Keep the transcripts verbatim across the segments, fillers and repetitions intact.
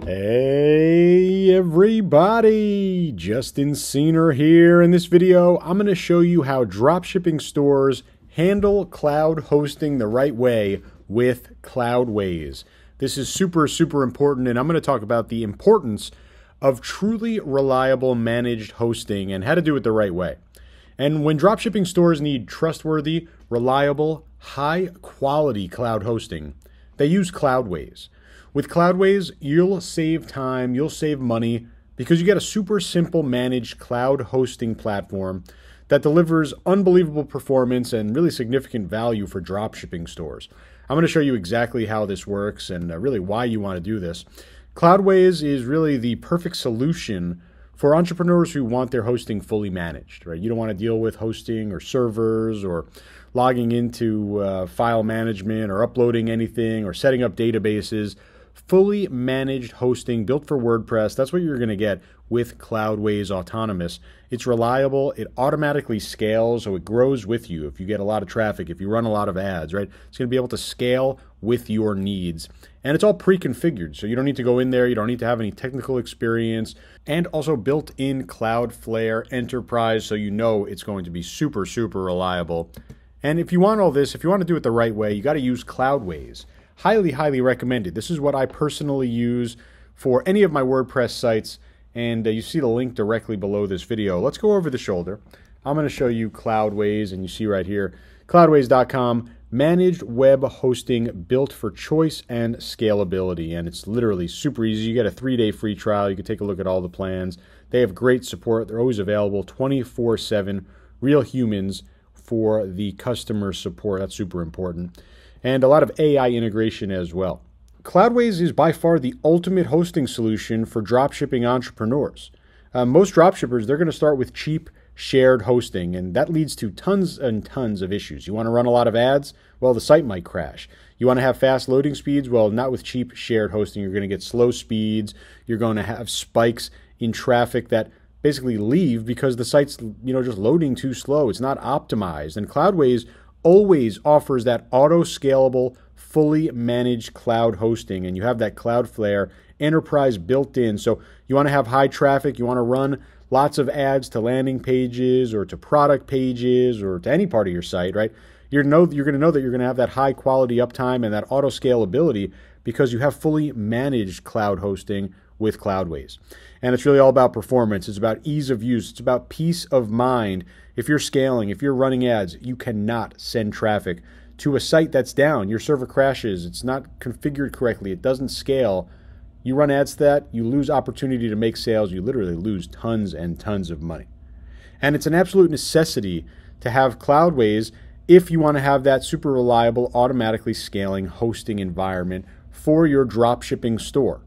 Hey everybody, Justin Cener here. In this video, I'm going to show you how dropshipping stores handle cloud hosting the right way with Cloudways. This is super, super important, and I'm going to talk about the importance of truly reliable managed hosting and how to do it the right way. And when dropshipping stores need trustworthy, reliable, high-quality cloud hosting, they use Cloudways. With Cloudways, you'll save time, you'll save money, because you get a super simple managed cloud hosting platform that delivers unbelievable performance and really significant value for dropshipping stores. I'm going to show you exactly how this works and really why you want to do this. Cloudways is really the perfect solution for entrepreneurs who want their hosting fully managed, right? You don't want to deal with hosting or servers or logging into uh, file management or uploading anything or setting up databases. Fully managed hosting built for WordPress. That's what you're going to get with Cloudways Autonomous. It's reliable. It automatically scales, so it grows with you. If you get a lot of traffic, if you run a lot of ads, right? It's going to be able to scale with your needs. And it's all pre-configured, so you don't need to go in there. You don't need to have any technical experience. And also built-in Cloudflare Enterprise, so you know it's going to be super, super reliable. And if you want all this, if you want to do it the right way, you got to use Cloudways. Highly, highly recommended. This is what I personally use for any of my WordPress sites, and uh, you see the link directly below this video. Let's go over the shoulder. I'm going to show you Cloudways, and you see right here, cloudways dot com, managed web hosting built for choice and scalability, and it's literally super easy. You get a three-day free trial. You can take a look at all the plans. They have great support. They're always available twenty-four seven, real humans for the customer support. That's super important. And a lot of A I integration as well. Cloudways is by far the ultimate hosting solution for dropshipping entrepreneurs. Uh, most dropshippers, they're going to start with cheap, shared hosting, and that leads to tons and tons of issues. You want to run a lot of ads? Well, the site might crash. You want to have fast loading speeds? Well, not with cheap, shared hosting. You're going to get slow speeds. You're going to have spikes in traffic that basically leave because the site's, you know, just loading too slow. It's not optimized. And Cloudways always offers that auto-scalable, fully managed cloud hosting, and you have that Cloudflare Enterprise built in. So you want to have high traffic, you want to run lots of ads to landing pages or to product pages or to any part of your site, right? You're, know, you're going to know that you're going to have that high-quality uptime and that auto-scalability because you have fully managed cloud hosting with Cloudways. And it's really all about performance. It's about ease of use. It's about peace of mind. If you're scaling, if you're running ads, you cannot send traffic to a site that's down. Your server crashes. It's not configured correctly. It doesn't scale. You run ads to that, you lose opportunity to make sales. You literally lose tons and tons of money. And it's an absolute necessity to have Cloudways if you want to have that super reliable, automatically scaling hosting environment for your dropshipping store.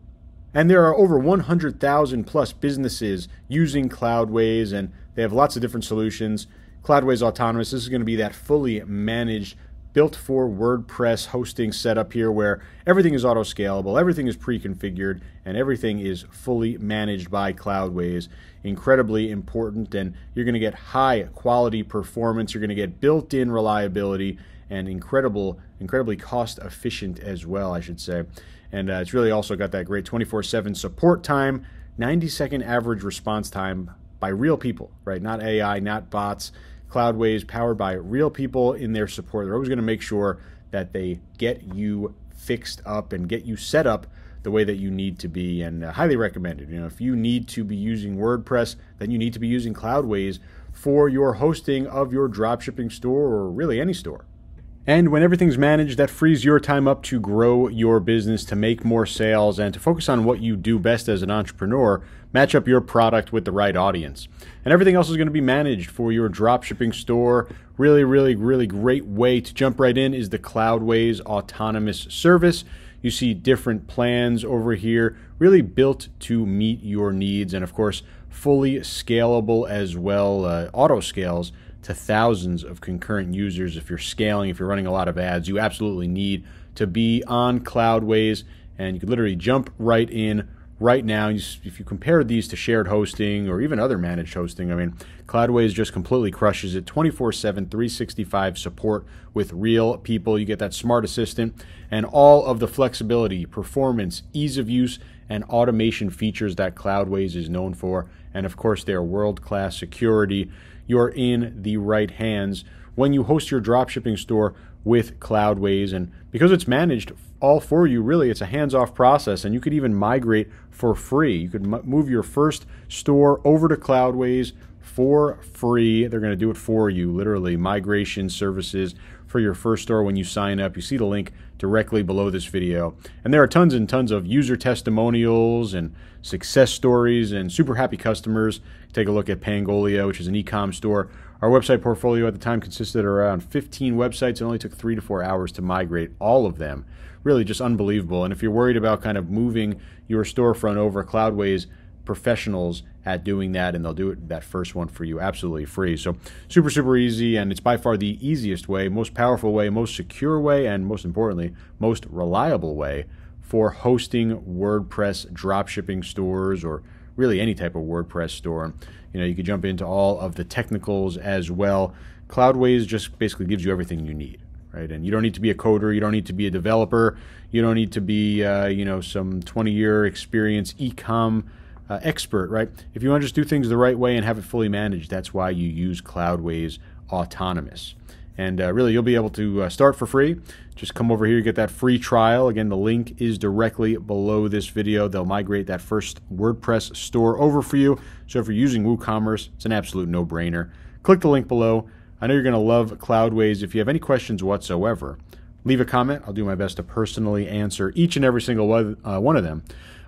And there are over one hundred thousand plus businesses using Cloudways, and they have lots of different solutions. Cloudways Autonomous, this is going to be that fully managed, built for WordPress hosting setup here where everything is auto-scalable, everything is pre-configured, and everything is fully managed by Cloudways. Incredibly important, and you're going to get high-quality performance. You're going to get built-in reliability and incredible, incredibly cost-efficient as well, I should say. And uh, it's really also got that great twenty-four seven support time, ninety second average response time by real people, right? Not A I, not bots. Cloudways powered by real people in their support. They're always going to make sure that they get you fixed up and get you set up the way that you need to be, and uh, highly recommended. You know, if you need to be using WordPress, then you need to be using Cloudways for your hosting of your dropshipping store or really any store. And when everything's managed, that frees your time up to grow your business, to make more sales, and to focus on what you do best as an entrepreneur, match up your product with the right audience. And everything else is going to be managed for your dropshipping store. Really, really, really great way to jump right in is the Cloudways Autonomous Service. You see different plans over here, really built to meet your needs, and of course, fully scalable as well, uh, auto scales to thousands of concurrent users. If you're scaling, if you're running a lot of ads, you absolutely need to be on Cloudways, and you could literally jump right in right now. If you compare these to shared hosting or even other managed hosting, I mean, Cloudways just completely crushes it. twenty-four seven, three sixty-five support with real people. You get that smart assistant and all of the flexibility, performance, ease of use, and automation features that Cloudways is known for, and of course their world-class security, you're in the right hands when you host your dropshipping store with Cloudways. And because it's managed all for you, really, it's a hands-off process, and you could even migrate for free. You could move your first store over to Cloudways for free. They're going to do it for you, literally. Migration services for your first store when you sign up. You see the link directly below this video. And there are tons and tons of user testimonials and success stories and super happy customers. Take a look at Pangolia, which is an e-com store. Our website portfolio at the time consisted of around fifteen websites. It only took three to four hours to migrate all of them. Really just unbelievable. And if you're worried about kind of moving your storefront over, Cloudways professionals at doing that, and they'll do it, that first one for you, absolutely free. So super, super easy, and it's by far the easiest way, most powerful way, most secure way, and most importantly, most reliable way for hosting WordPress dropshipping stores, or really any type of WordPress store. You know, you could jump into all of the technicals as well. Cloudways just basically gives you everything you need, right? And you don't need to be a coder, you don't need to be a developer, you don't need to be, uh, you know, some twenty-year experience e-com uh, expert, right? If you want to just do things the right way and have it fully managed, that's why you use Cloudways Autonomous. And uh, really, you'll be able to uh, start for free. Just come over here, you get that free trial. Again, the link is directly below this video. They'll migrate that first WordPress store over for you. So if you're using WooCommerce, it's an absolute no-brainer. Click the link below. I know you're going to love Cloudways. If you have any questions whatsoever, leave a comment. I'll do my best to personally answer each and every single one, uh, one of them.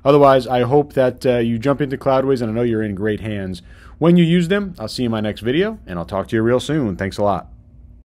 Otherwise, I hope that uh, you jump into Cloudways, and I know you're in great hands when you use them. I'll see you in my next video, and I'll talk to you real soon. Thanks a lot.